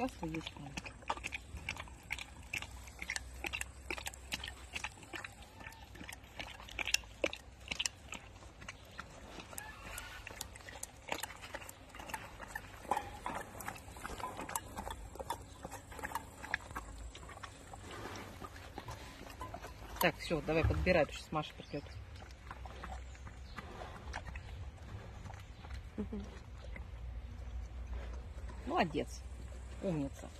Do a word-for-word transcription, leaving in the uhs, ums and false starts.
Каска есть там. Так, все, давай подбирай, потому что Маша придет. Молодец, умница.